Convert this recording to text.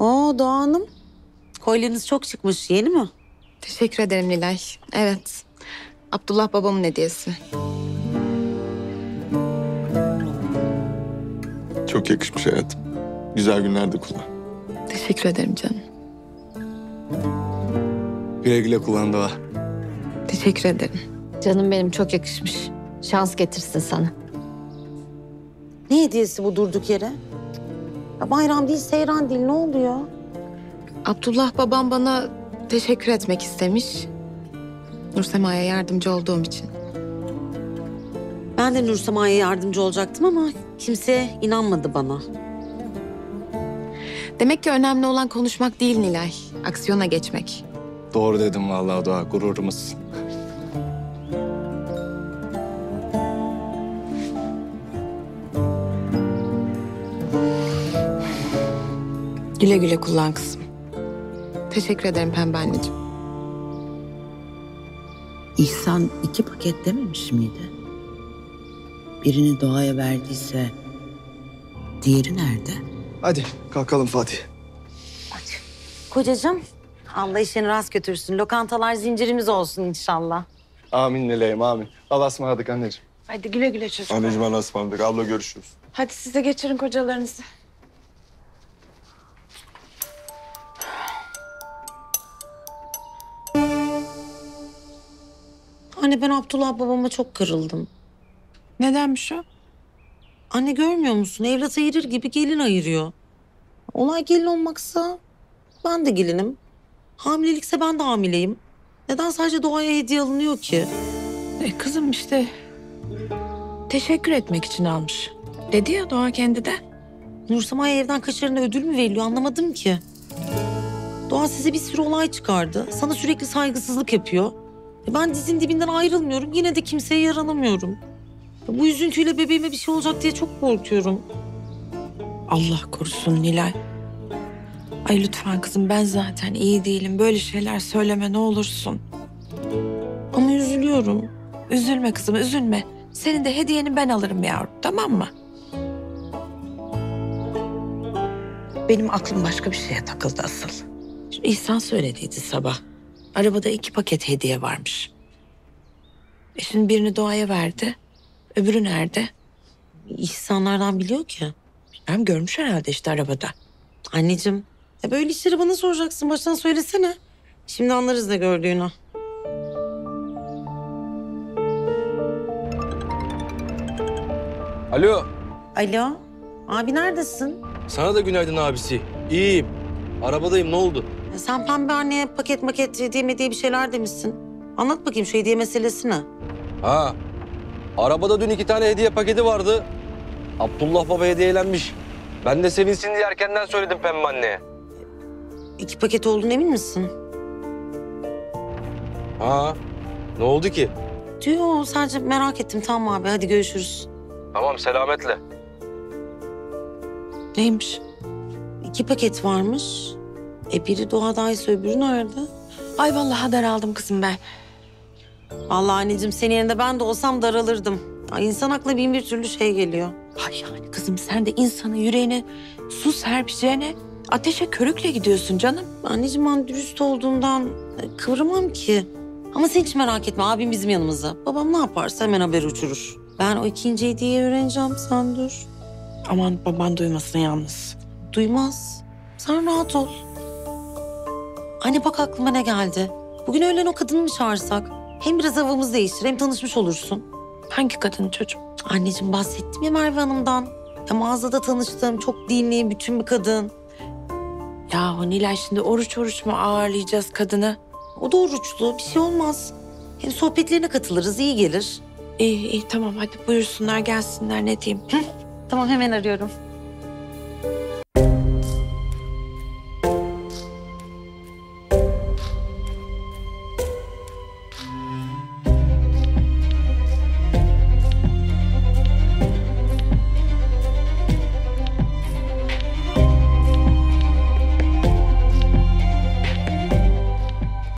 Oo Doğa Hanım, kolyeniz çok çıkmış. Yeni mi? Teşekkür ederim Nilay. Evet, Abdullah babamın hediyesi. Çok yakışmış hayatım. Güzel günlerde kullan. Teşekkür ederim canım. Güle güle kullan Doğa. Teşekkür ederim. Canım benim, çok yakışmış. Şans getirsin sana. Ne hediyesi bu durduk yere? Ya bayram değil, seyran değil. Ne oluyor? Abdullah babam bana teşekkür etmek istemiş. Nursema'ya yardımcı olduğum için. Ben de Nursema'ya yardımcı olacaktım ama kimse inanmadı bana. Demek ki önemli olan konuşmak değil Nilay, aksiyona geçmek. Doğru dedim vallahi Doğa, gururumuz. Güle güle kullan kızım. Teşekkür ederim Pembe anneciğim. İhsan 2 paket dememiş miydi? Birini Doğa'ya verdiyse diğeri nerede? Hadi kalkalım Fatih. Hadi. Kocacığım, Allah işini rast götürsün. Lokantalar zincirimiz olsun inşallah. Amin Nilay'ım, amin. Allah'a ısmarladık anneciğim. Hadi güle güle çocuklar. Anneciğim, Allah'a ısmarladık. Abla görüşürüz. Hadi siz de geçirin kocalarınızı. Anne, ben Abdullah babama çok kırıldım. Nedenmiş o? Anne, görmüyor musun? Evlat ayırır gibi gelin ayırıyor. Olay gelin olmaksa ben de gelinim. Hamilelikse ben de hamileyim. Neden sadece Doğa'ya hediye alınıyor ki? Kızım işte teşekkür etmek için almış. Dedi ya Doğa kendi de. Nursema'ya evden kaçarına ödül mü veriliyor, anlamadım ki. Doğa size bir sürü olay çıkardı. Sana sürekli saygısızlık yapıyor. Ben dizin dibinden ayrılmıyorum. Yine de kimseye yaranamıyorum. Bu üzüntüyle bebeğime bir şey olacak diye çok korkuyorum. Allah korusun Nilay. Ay lütfen kızım, ben zaten iyi değilim. Böyle şeyler söyleme ne olursun. Ama üzülüyorum. Üzülme kızım, üzülme. Senin de hediyeni ben alırım yavrum, tamam mı? Benim aklım başka bir şeye takıldı asıl. Şimdi İhsan söylediydi sabah. Arabada 2 paket hediye varmış. Şimdi birini Doğa'ya verdi. Öbürü nerede? İhsanlardan biliyor ki. Bilmem, görmüş herhalde işte arabada. Anneciğim, böyle işleri bana soracaksın. Baştan söylesene. Şimdi anlarız ne gördüğünü. Alo. Alo. Abi neredesin? Sana da günaydın abisi. İyiyim. Arabadayım, ne oldu? Sen Pembe anneye paket hediye diye bir şeyler demişsin. Anlat bakayım şu hediye meselesini. Ha. Arabada dün 2 tane hediye paketi vardı. Abdullah baba hediyelenmiş. Ben de sevinsin diye erkenden söyledim Pembe anneye. 2 paket olduğunu emin misin? Ha. Ne oldu ki? Diyor, sadece merak ettim. Tamam abi, hadi görüşürüz. Tamam, selametle. Neymiş? 2 paket varmış. Biri Doğa'daysa öbürü nerede? Ay vallahi daraldım kızım ben. Vallahi anneciğim, senin yerinde ben de olsam daralırdım. Ya insan aklına bin bir türlü şey geliyor. Ay yani kızım, sen de insanın yüreğine su serpeceğine ateşe körükle gidiyorsun canım. Anneciğim, ben dürüst olduğumdan kıvırmam ki. Ama sen hiç merak etme, abim bizim yanımızda. Babam ne yaparsa hemen haber uçurur. Ben o 2. hediyeyi öğreneceğim, sen dur. Aman baban duymasın yalnız. Duymaz. Sen rahat ol. Anne bak, aklıma ne geldi? Bugün öğlen o kadını mı çağırsak? Hem biraz havamız değişir, hem tanışmış olursun. Hangi kadını çocuğum? Anneciğim, bahsettim ya Merve Hanım'dan. Ya mağazada tanıştığım çok dinli, bütün bir kadın. Ya Nilay, şimdi oruç mu ağırlayacağız kadını? O da oruçlu, bir şey olmaz. Hem sohbetlerine katılırız, iyi gelir. İyi tamam, hadi buyursunlar gelsinler, ne diyeyim. Tamam, hemen arıyorum.